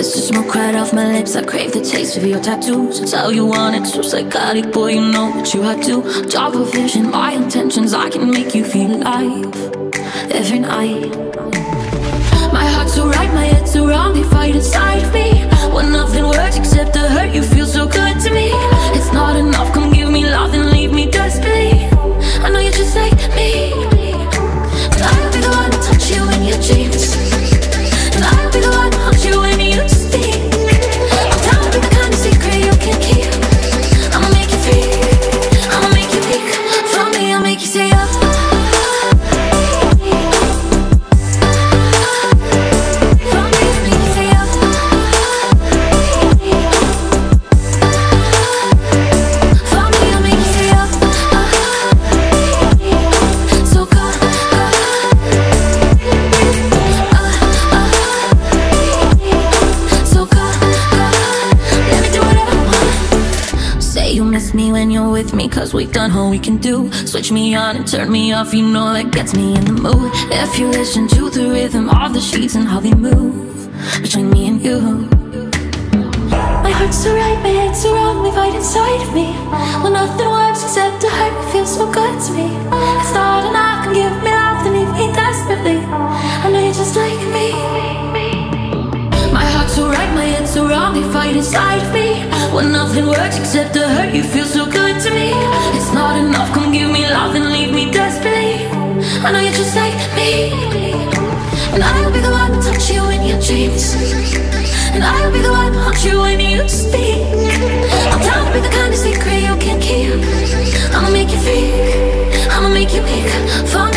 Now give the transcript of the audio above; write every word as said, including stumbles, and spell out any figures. kiss the smoke right off my lips. I crave the taste of your tattoos. It's how you want it, so psychotic, boy, you know what you had to. Job of vision, my intentions, I can make you feel alive every night. My heart's so right, my head's so wrong, they fight inside of me. One nothing words except the hurt, you feel so good to me. It's not enough, come give me love and leave me desperately. I know you're just like me, but I'll be the one to touch you in your dreams. And I'll be the one to haunt you when you speak. I'll tell you the kind of secret you can keep. I'ma make you free, I'ma make you peek. From me I'll make you say oh. Cause we've done all we can do. Switch me on and turn me off, you know that gets me in the mood. If you listen to the rhythm of the sheets and how they move between me and you. My heart's so right, my head's so wrong, they fight inside of me. Well, nothing works except a hurt, it feels so good to me. It's not enough, can give me love and leave me desperately. I know you're just like me. My heart's so right, my head's so wrong, they fight inside of me. Well, nothing works except the hurt, you feel so good to me. It's not enough, come give me love and leave me desperately. I know you're just like me. And I'll be the one to touch you in your dreams. And I'll be the one to haunt you when you speak. I'll tell you the kind of secret you can keep. I'ma make you freak, I'ma make you weak.